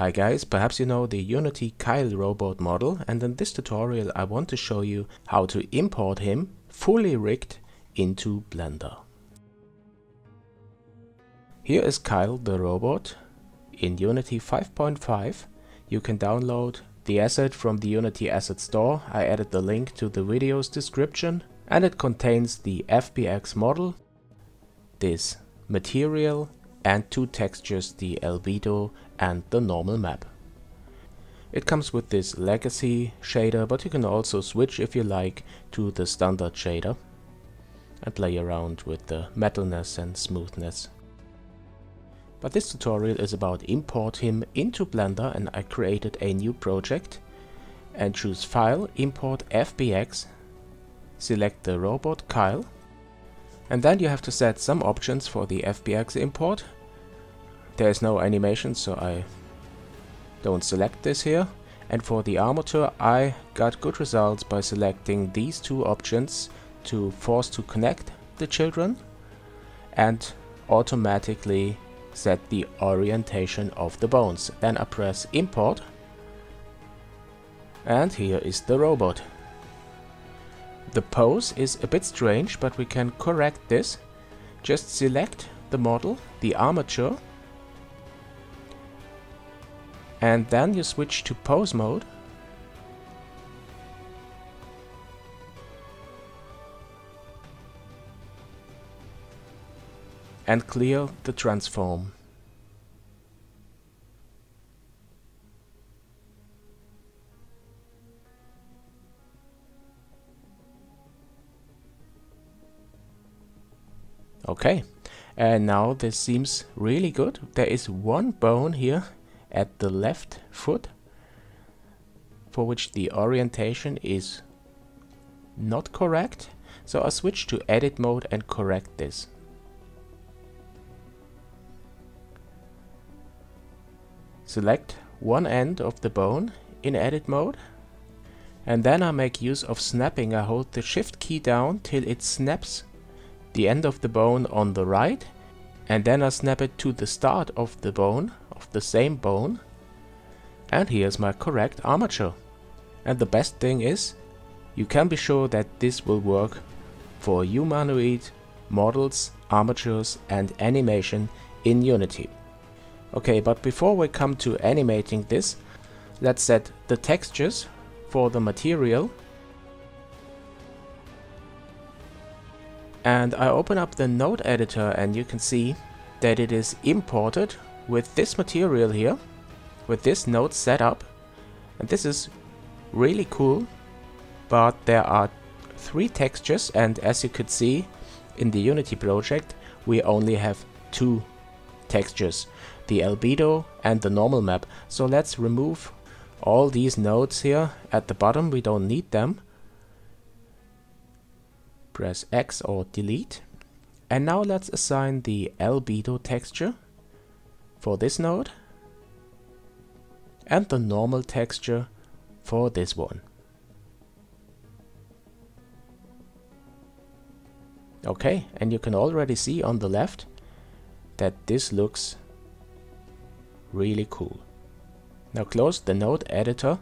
Hi guys, perhaps you know the Unity Kyle robot model, and in this tutorial I want to show you how to import him fully rigged into Blender. Here is Kyle the robot. In Unity 5.5 you can download the asset from the Unity Asset Store. I added the link to the video's description, and it contains the FBX model, this material, and two textures, the Albedo and the normal map. It comes with this legacy shader, but you can also switch if you like to the standard shader and play around with the metalness and smoothness. But this tutorial is about import him into Blender, and I created a new project and choose File, Import FBX, select the robot Kyle, and then you have to set some options for the FBX import. There is no animation, so I don't select this here. And for the armature, I got good results by selecting these two options to force to connect the children and automatically set the orientation of the bones. Then I press import, and here is the robot. The pose is a bit strange, but we can correct this. Just select the model, the armature, and then you switch to pose mode. And clear the transform. Okay, and now this seems really good. There is one bone here at the left foot for which the orientation is not correct, so I switch to edit mode and correct this. Select one end of the bone in edit mode, and then I make use of snapping. I hold the shift key down till it snaps the end of the bone on the right, and then I snap it to the start of the bone, of the same bone, and here's my correct armature. And the best thing is, you can be sure that this will work for humanoid models, armatures and animation in Unity. Okay, but before we come to animating this, let's set the textures for the material. And I open up the node editor, and you can see that it is imported with this material here, with this node setup. And this is really cool, but there are three textures, and as you could see in the Unity project, we only have two textures, the albedo and the normal map. So let's remove all these nodes here at the bottom, we don't need them. Press X or delete, and now let's assign the albedo texture for this node and the normal texture for this one. Okay, and you can already see on the left that this looks really cool. Now close the node editor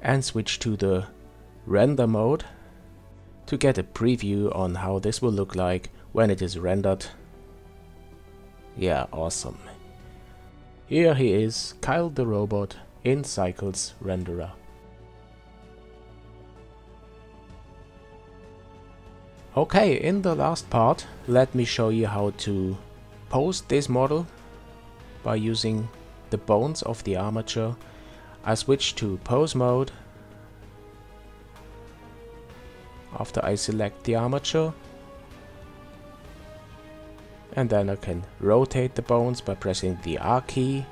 and switch to the render mode to get a preview on how this will look like when it is rendered. Yeah, awesome. Here he is, Kyle the robot in Cycles renderer. Okay, in the last part, let me show you how to pose this model by using the bones of the armature. I switch to pose mode. After I select the armature, and then I can rotate the bones by pressing the R key.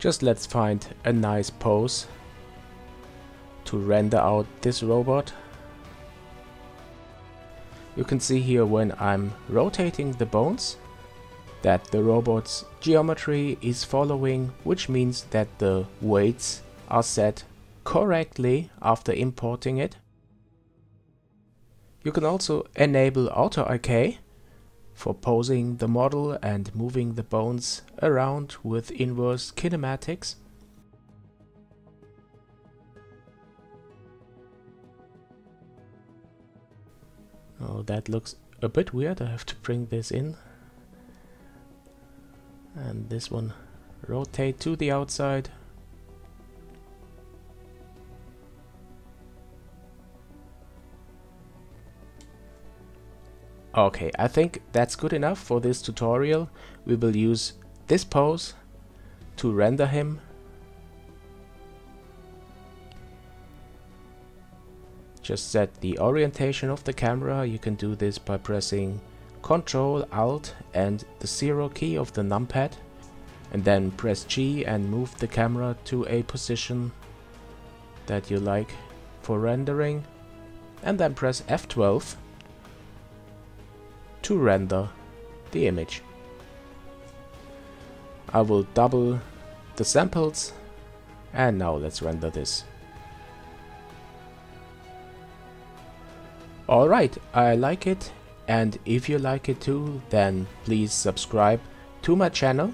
Just let's find a nice pose to render out this robot. You can see here when I'm rotating the bones that the robot's geometry is following, which means that the weights are set correctly after importing it. You can also enable Auto-IK for posing the model and moving the bones around with inverse kinematics. Oh, that looks a bit weird. I have to bring this in. And this one, rotate to the outside. Okay, I think that's good enough for this tutorial. We will use this pose to render him. Just set the orientation of the camera. You can do this by pressing Ctrl, Alt and the 0 key of the numpad, and then press G and move the camera to a position that you like for rendering, and then press F12 to render the image. I will double the samples, and now let's render this. Alright, I like it, and if you like it too, then please subscribe to my channel,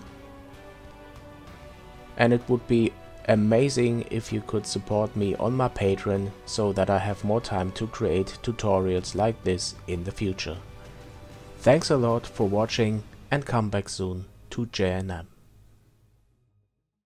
and it would be amazing if you could support me on my Patreon so that I have more time to create tutorials like this in the future. Thanks a lot for watching, and come back soon to JNM.